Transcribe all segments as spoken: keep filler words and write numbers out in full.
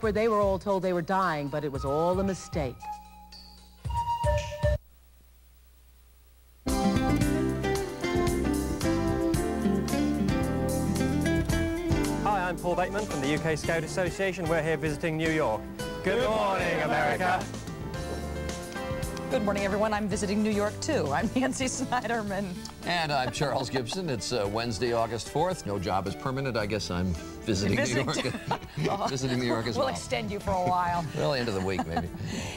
where they were all told they were dying, but it was all a mistake. Hi, I'm Paul Bateman from the U K Scout Association. We're here visiting New York. Good, Good morning, America. Good morning, everyone. I'm visiting New York, too. I'm Nancy Snyderman. And I'm Charles Gibson. It's uh, Wednesday, August fourth. No job is permanent. I guess I'm visiting Visit New York. Visiting New York as well. We'll extend you for a while. Well, end of the week, maybe.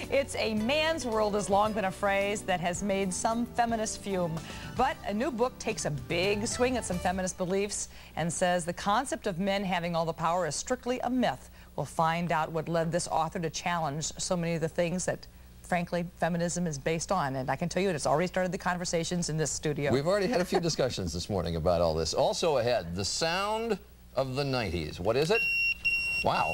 It's a man's world has long been a phrase that has made some feminists fume. But a new book takes a big swing at some feminist beliefs and says the concept of men having all the power is strictly a myth. We'll find out what led this author to challenge so many of the things that, frankly, feminism is based on, and I can tell you it's already started the conversations in this studio. We've already had a few discussions this morning about all this. Also ahead, the sound of the nineties. What is it? Wow.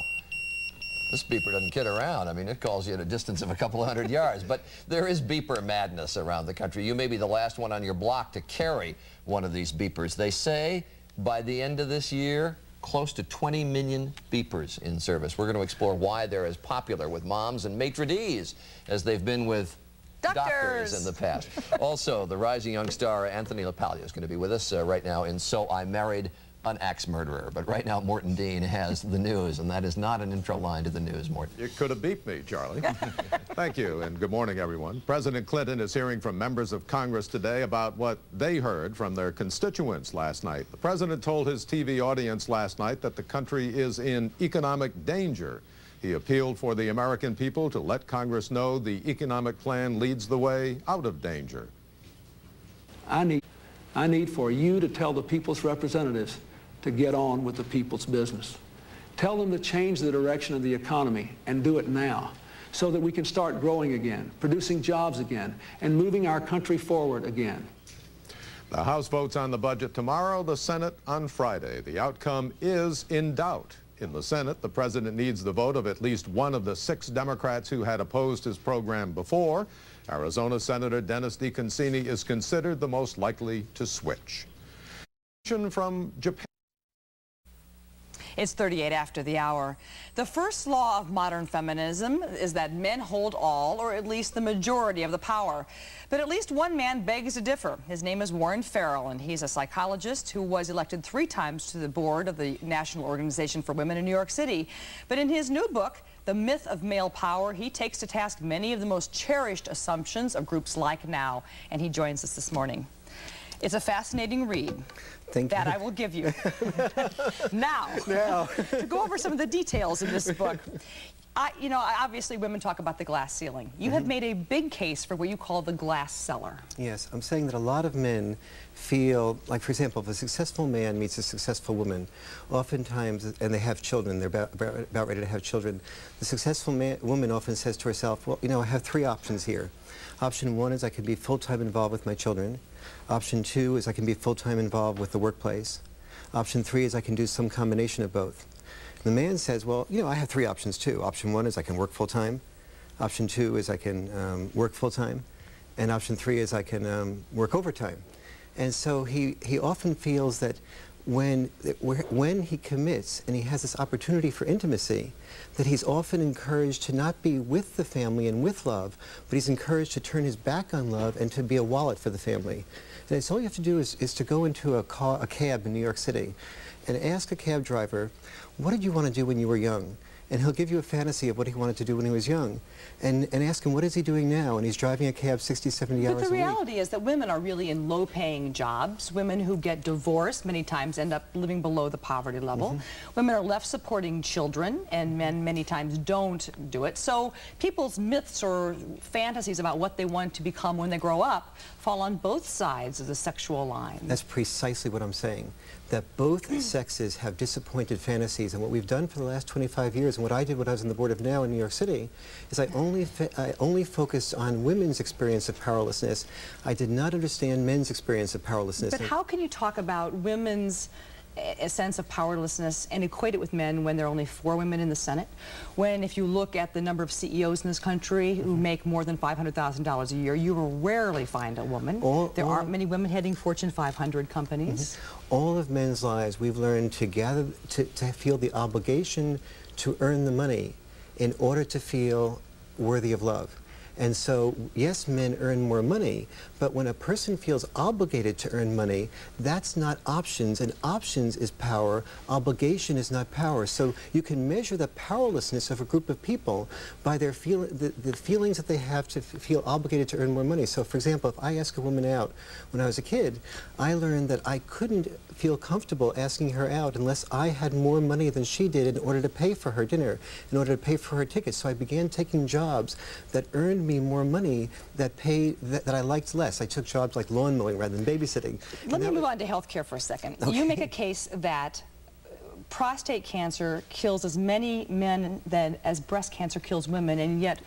This beeper doesn't kid around. I mean, it calls you at a distance of a couple of hundred yards, but there is beeper madness around the country. You may be the last one on your block to carry one of these beepers. They say by the end of this year, close to twenty million beepers in service. We're going to explore why they're as popular with moms and maitre d's as they've been with doctors, doctors in the past. Also, the rising young star Anthony LaPaglia is going to be with us uh, right now in So I Married an Axe Murderer. But right now, Morton Dean has the news, and that is not an intro line to the news, Morton. You could have beeped me, Charlie. Thank you, and good morning, everyone. President Clinton is hearing from members of Congress today about what they heard from their constituents last night. The president told his T V audience last night that the country is in economic danger. He appealed for the American people to let Congress know the economic plan leads the way out of danger. I need, I need for you to tell the people's representatives to get on with the people's business. Tell them to change the direction of the economy and do it now so that we can start growing again, producing jobs again, and moving our country forward again. The House votes on the budget tomorrow, the Senate on Friday. The outcome is in doubt. In the Senate, the president needs the vote of at least one of the six Democrats who had opposed his program before. Arizona Senator Dennis DeConcini is considered the most likely to switch. From Japan. It's thirty-eight after the hour. The first law of modern feminism is that men hold all, or at least the majority, of the power. But at least one man begs to differ. His name is Warren Farrell, and he's a psychologist who was elected three times to the board of the National Organization for Women in New York City. But in his new book, The Myth of Male Power, he takes to task many of the most cherished assumptions of groups like NOW, and he joins us this morning. It's a fascinating read. Thank that you. I will give you. now, now. to go over some of the details in this book. I, you know, obviously women talk about the glass ceiling. You mm-hmm. have made a big case for what you call the glass cellar. Yes, I'm saying that a lot of men feel, like for example, if a successful man meets a successful woman, oftentimes, and they have children, they're about, about ready to have children, the successful man, woman often says to herself, well, you know, I have three options here. Option one is I can be full-time involved with my children. Option two is I can be full-time involved with the workplace. Option three is I can do some combination of both. The man says, well, you know, I have three options too. Option one is I can work full-time. Option two is I can um, work full-time. And option three is I can um, work overtime. And so he, he often feels that when, when he commits and he has this opportunity for intimacy, that he's often encouraged to not be with the family and with love, but he's encouraged to turn his back on love and to be a wallet for the family. And so all you have to do is, is to go into a, ca a cab in New York City and ask a cab driver, what did you want to do when you were young? And he'll give you a fantasy of what he wanted to do when he was young. And, and ask him, what is he doing now? And he's driving a cab sixty, seventy hours a week. But the reality is that women are really in low-paying jobs. Women who get divorced many times end up living below the poverty level. Mm-hmm. Women are left supporting children, and men many times don't do it. So people's myths or fantasies about what they want to become when they grow up fall on both sides of the sexual line. That's precisely what I'm saying, that both sexes have disappointed fantasies. And what we've done for the last twenty-five years, and what I did when I was on the board of NOW in New York City, is I only, I only focused on women's experience of powerlessness. I did not understand men's experience of powerlessness. But how can you talk about women's a sense of powerlessness and equate it with men when there are only four women in the Senate? When, if you look at the number of C E Os in this country who make more than five hundred thousand dollars a year, you will rarely find a woman. All, there all aren't many women heading Fortune five hundred companies. Mm-hmm. All of men's lives, we've learned to gather, to, to feel the obligation to earn the money in order to feel worthy of love. And so, yes, men earn more money, but when a person feels obligated to earn money, that's not options, and options is power, obligation is not power. So you can measure the powerlessness of a group of people by their feel the, the feelings that they have to f feel obligated to earn more money. So, for example, if I ask a woman out, when I was a kid, I learned that I couldn't feel comfortable asking her out unless I had more money than she did in order to pay for her dinner, in order to pay for her tickets. So I began taking jobs that earned me more money that paid that, that I liked less. I took jobs like lawn mowing rather than babysitting. Let me move on to health care for a second. Okay. You make a case that prostate cancer kills as many men than as breast cancer kills women, and yet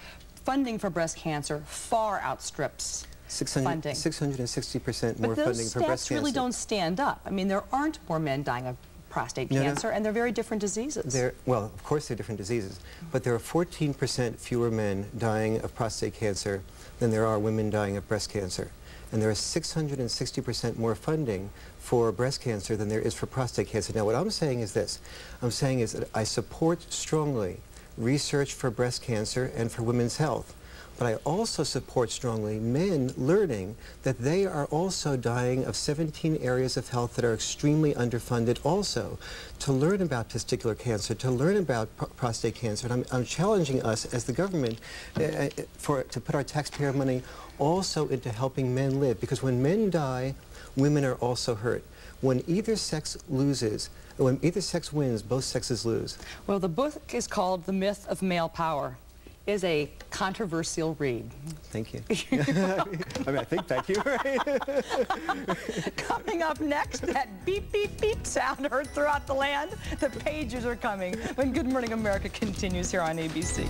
funding for breast cancer far outstrips funding. six hundred sixty percent more funding for breast cancer. But those stats really don't stand up. I mean, there aren't more men dying of prostate cancer, no, no. and they're very different diseases. They're, well, of course they're different diseases, but there are fourteen percent fewer men dying of prostate cancer than there are women dying of breast cancer. And there is six hundred sixty percent more funding for breast cancer than there is for prostate cancer. Now, what I'm saying is this. I'm saying is that I support strongly research for breast cancer and for women's health. But I also support strongly men learning that they are also dying of seventeen areas of health that are extremely underfunded also, to learn about testicular cancer, to learn about pr prostate cancer. And I'm, I'm challenging us as the government uh, for, to put our taxpayer money also into helping men live, because when men die, women are also hurt. When either sex loses, when either sex wins, both sexes lose. Well, the book is called The Myth of Male Power. Is a controversial read. Thank you. I mean, I think thank you. Right? Coming up next, that beep, beep, beep sound heard throughout the land. The pagers are coming when Good Morning America continues here on A B C.